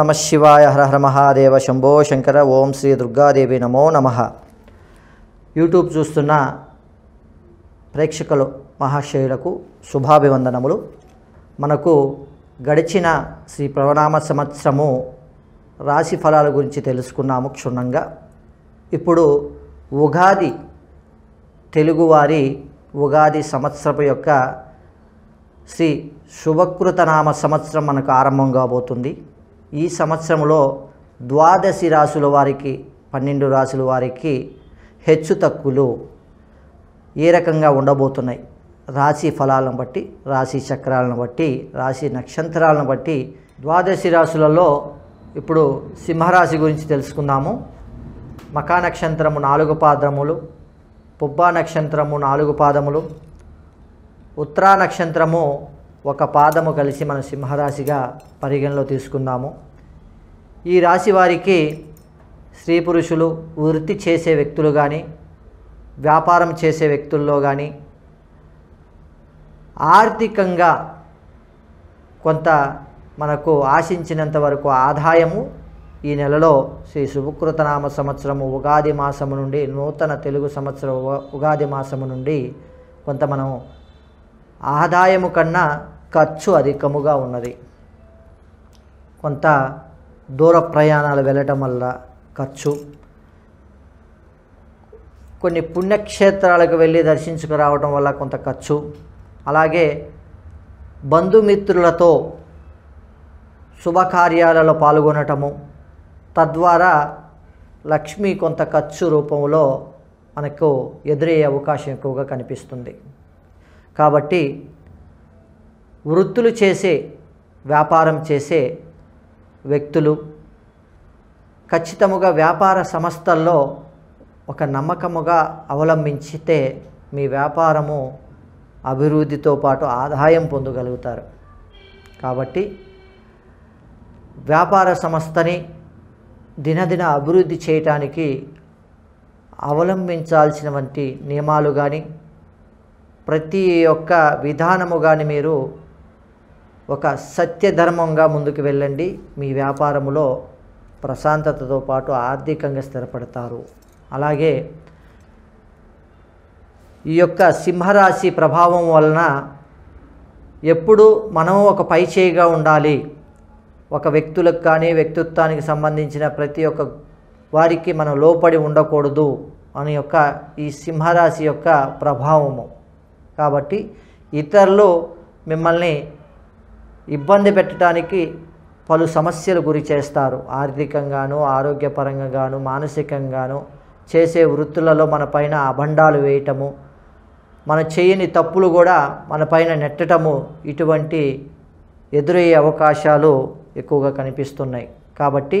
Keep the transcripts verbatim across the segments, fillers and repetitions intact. नमः शिवाय हर हर महादेव शंभो शंकर ओम श्री दुर्गादेवी नमो नमः यूट्यूब చూస్తున్న ప్రేక్షకులు మహాశయులకు శుభాభివందనములు। మనకు గడిచిన శ్రీ ప్రవణామ సంవత్సరము రాశి ఫలాల గురించి తెలుసుకున్నాము క్షుణ్ణంగా। ఇప్పుడు ఉగాది తెలుగువారి ఉగాది సంవత్సరపు యొక్క శ్రీ శుభకృతనామ సంవత్సరం మనకు ఆరంభం కాబోతుంది। ఈ సంవత్సరంలో ద్వాదశి రాశుల వారికి పన్నెండు రాశుల వారికి హెచ్చు తక్కువలు ఏ రకంగా ఉండబోతున్నాయి, రాశి ఫలాలను బట్టి, రాశి చక్రాలను బట్టి, రాశి నక్షత్రాలను బట్టి ద్వాదశి రాశులలో ఇప్పుడు సింహరాశి గురించి తెలుసుకుందాము। మకా నక్షత్రము నాలుగు పాదములు, పుబ్బా నక్షత్రము నాలుగు పాదములు, ఉత్తరా నక్షత్రము ఒక పాదము కలిసి మన సింహరాశిగా పరిగణలో తీసుకుందాము। ఈ రాశి వారికి స్త్రీ పురుషులు, వృత్తి చేసే వ్యక్తులు కానీ, వ్యాపారం చేసే వ్యక్తుల్లో కానీ ఆర్థికంగా కొంత మనకు ఆశించినంత వరకు ఆదాయము ఈ నెలలో శ్రీ శుభకృతనామ సంవత్సరము ఉగాది మాసము నుండి, నూతన తెలుగు సంవత్సరం ఉగాది మాసము నుండి కొంత మనం ఆదాయము కన్నా ఖర్చు అధికముగా ఉన్నది। కొంత దూర ప్రయాణాలు వెళ్ళటం వల్ల ఖర్చు, కొన్ని పుణ్యక్షేత్రాలకు వెళ్ళి దర్శించుకురావడం వల్ల కొంత ఖర్చు, అలాగే బంధుమిత్రులతో శుభకార్యాలలో పాల్గొనటము తద్వారా లక్ష్మి కొంత ఖర్చు రూపంలో మనకు ఎదురయ్యే అవకాశం ఎక్కువగా కనిపిస్తుంది। కాబట్టి వృత్తులు చేసే, వ్యాపారం చేసే వ్యక్తులు ఖచ్చితముగా వ్యాపార సంస్థల్లో ఒక నమ్మకముగా అవలంబించితే మీ వ్యాపారము అభివృద్ధితో పాటు ఆదాయం పొందగలుగుతారు। కాబట్టి వ్యాపార సంస్థని దినదిన అభివృద్ధి చేయటానికి అవలంబించాల్సినటువంటి నియమాలు కానీ, ప్రతి ఒక్క విధానము కానీ మీరు ఒక సత్యధర్మంగా ముందుకు వెళ్ళండి। మీ వ్యాపారములో ప్రశాంతతతో పాటు ఆర్థికంగా స్థిరపడతారు। అలాగే ఈ యొక్క సింహరాశి ప్రభావం వలన ఎప్పుడు మనం ఒక పై చేయిగా ఉండాలి, ఒక వ్యక్తులకు కానీ వ్యక్తిత్వానికి సంబంధించిన ప్రతి ఒక్క వారికి మనం లోపడి ఉండకూడదు అని యొక్క ఈ సింహరాశి యొక్క ప్రభావము। కాబట్టి ఇతరులు మిమ్మల్ని ఇబ్బంది పెట్టడానికి పలు సమస్యలు గురి చేస్తారు, ఆర్థికంగాను, ఆరోగ్యపరంగాను, మానసికంగాను, చేసే వృత్తులలో మన పైన అభండాలు వేయటము, మన చేయని తప్పులు కూడా మన పైన నెట్టటము, ఇటువంటి ఎదురయ్యే అవకాశాలు ఎక్కువగా కనిపిస్తున్నాయి। కాబట్టి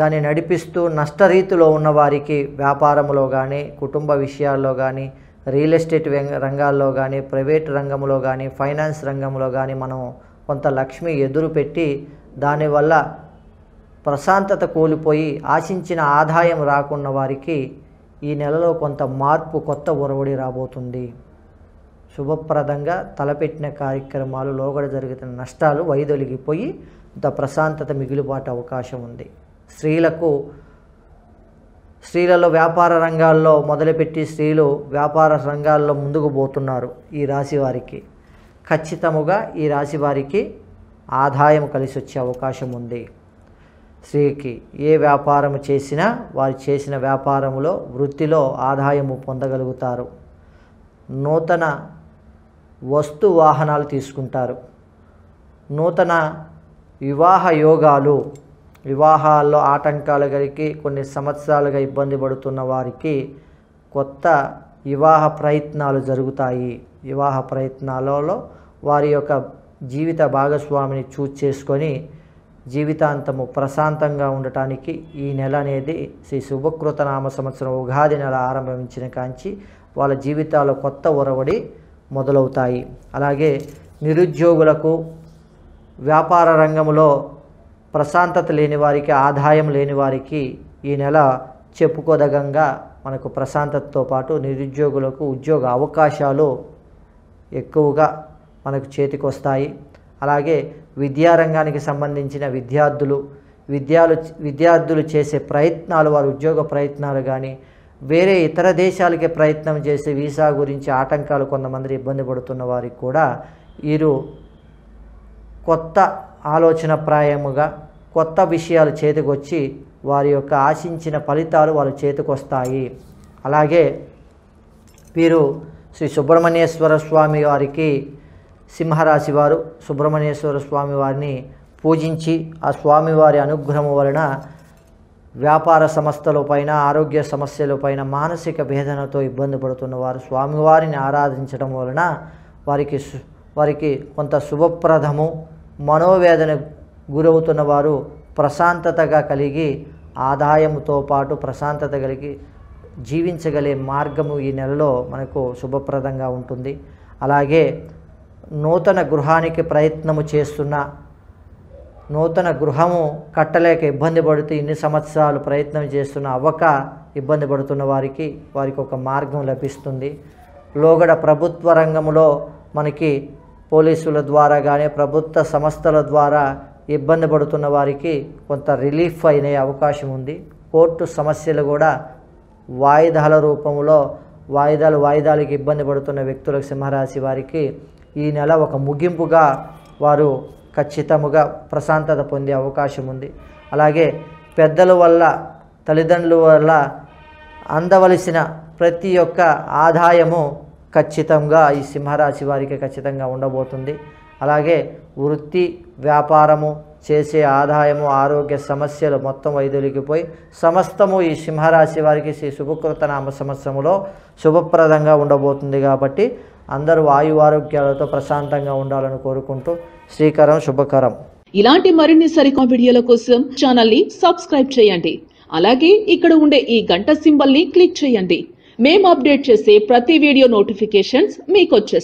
దాన్ని నడిపిస్తూ నష్టరీతిలో ఉన్నవారికి వ్యాపారంలో కానీ, కుటుంబ విషయాల్లో కానీ, రియల్ ఎస్టేట్ రంగాల్లో కానీ, ప్రైవేట్ రంగంలో కానీ, ఫైనాన్స్ రంగంలో కానీ మనం కొంత లక్ష్మి ఎదురు పెట్టి దానివల్ల ప్రశాంతత కోల్పోయి ఆశించిన ఆదాయం రాకున్న వారికి ఈ నెలలో కొంత మార్పు, కొత్త ఒరవడి రాబోతుంది। శుభప్రదంగా తలపెట్టిన కార్యక్రమాలు, లోగడ జరుగుతున్న నష్టాలు వైదొలిగిపోయి కొంత ప్రశాంతత మిగిలిపాటు అవకాశం ఉంది। స్త్రీలకు స్త్రీలలో వ్యాపార రంగాల్లో మొదలుపెట్టి స్త్రీలు వ్యాపార రంగాల్లో ముందుకు పోతున్నారు। ఈ రాశి వారికి ఖచ్చితముగా ఈ రాశి వారికి ఆదాయం కలిసి వచ్చే అవకాశం ఉంది। స్త్రీకి ఏ వ్యాపారం చేసినా వారు చేసిన వ్యాపారంలో, వృత్తిలో ఆదాయము పొందగలుగుతారు। నూతన వస్తు వాహనాలు తీసుకుంటారు, నూతన వివాహ యోగాలు, వివాహాల్లో ఆటంకాలు కలిగి కొన్ని సంవత్సరాలుగా ఇబ్బంది పడుతున్న వారికి కొత్త వివాహ ప్రయత్నాలు జరుగుతాయి। వివాహ ప్రయత్నాలలో వారి యొక్క జీవిత భాగస్వామిని చూస్ చేసుకొని జీవితాంతము ప్రశాంతంగా ఉండటానికి ఈ నెల అనేది శ్రీ శుభకృతనామ సంవత్సరం ఉగాది నెల ఆరంభించిన కాంచి వాళ్ళ జీవితాల్లో కొత్త ఒరవడి మొదలవుతాయి. అలాగే నిరుద్యోగులకు, వ్యాపార రంగంలో ప్రశాంతత లేని వారికి, ఆదాయం లేని వారికి ఈ నెల చెప్పుకోదగంగా మనకు ప్రశాంతతతో పాటు నిరుద్యోగులకు ఉద్యోగ అవకాశాలు ఎక్కువగా మనకు చేతికొస్తాయి. అలాగే విద్యారంగానికి సంబంధించిన విద్యార్థులు విద్యాలు విద్యార్థులు చేసే ప్రయత్నాలు, వారి ఉద్యోగ ప్రయత్నాలు కానీ వేరే ఇతర దేశాలకి ప్రయత్నం చేసే వీసా గురించి ఆటంకాలు కొంతమంది ఇబ్బంది పడుతున్న వారికి కూడా వీరు కొత్త ఆలోచన ప్రాయముగా కొత్త విషయాలు చేతికొచ్చి వారి యొక్క ఆశించిన ఫలితాలు వాళ్ళ చేతికొస్తాయి. అలాగే వీరు శ్రీ సుబ్రహ్మణ్యేశ్వర స్వామి వారికి, సింహరాశి వారు సుబ్రహ్మణ్యేశ్వర స్వామి వారిని పూజించి ఆ స్వామివారి అనుగ్రహం వలన వ్యాపార సమస్యల పైన, ఆరోగ్య సమస్యల పైన, మానసిక వేదనతో ఇబ్బంది పడుతున్న వారు స్వామివారిని ఆరాధించడం వలన వారికి వారికి కొంత శుభప్రదము. మనోవేదన గురవుతున్న వారు ప్రశాంతతగా కలిగి ఆదాయంతో పాటు ప్రశాంతత కలిగి జీవించగలే మార్గము ఈ నెలలో మనకు శుభప్రదంగా ఉంటుంది. అలాగే నూతన గృహానికి ప్రయత్నము చేస్తున్న, నూతన గృహము కట్టలేక ఇబ్బంది పడుతూ ఇన్ని సంవత్సరాలు ప్రయత్నం చేస్తున్న, అవ్వక ఇబ్బంది పడుతున్న వారికి వారికి ఒక మార్గం లభిస్తుంది. లోగడ ప్రభుత్వ రంగంలో మనకి పోలీసుల ద్వారా కానీ ప్రభుత్వ సంస్థల ద్వారా ఇబ్బంది పడుతున్న వారికి కొంత రిలీఫ్ అయిన అవకాశం ఉంది. కోర్టు సమస్యలు కూడా వాయిదాల రూపంలో వాయిదాలు వాయిదాలకి ఇబ్బంది పడుతున్న వ్యక్తులకు సింహరాశి వారికి ఈ నెల ఒక ముగింపుగా వారు ఖచ్చితముగా ప్రశాంతత పొందే అవకాశం ఉంది. అలాగే పెద్దల వల్ల, తల్లిదండ్రుల వల్ల అందవలసిన ప్రతి ఒక్క ఆదాయము ఖచ్చితంగా ఈ సింహరాశి వారికి ఖచ్చితంగా ఉండబోతుంది. అలాగే వృత్తి వ్యాపారము చేసే ఆదాయము, ఆరోగ్య సమస్యలు మొత్తం వైదొలిగిపోయి సమస్తము ఈ సింహరాశి వారికి శ్రీ శుభకృతనామ సంవత్సరంలో శుభప్రదంగా ఉండబోతుంది. కాబట్టి అందరూ వాయు ఆరోగ్యాలతో ప్రశాంతంగా ఉండాలని కోరుకుంటూ శ్రీకరం శుభకరం. ఇలాంటి మరిన్ని సరికొత్త వీడియోల కోసం ఛానల్ ని సబ్స్క్రైబ్ చేయండి. అలాగే ఇక్కడ ఉండే ఈ గంట సింబల్ ని క్లిక్ చేయండి. మేము అప్డేట్ చేసే ప్రతి వీడియో నోటిఫికేషన్స్ మీకు వచ్చేస్తాయి.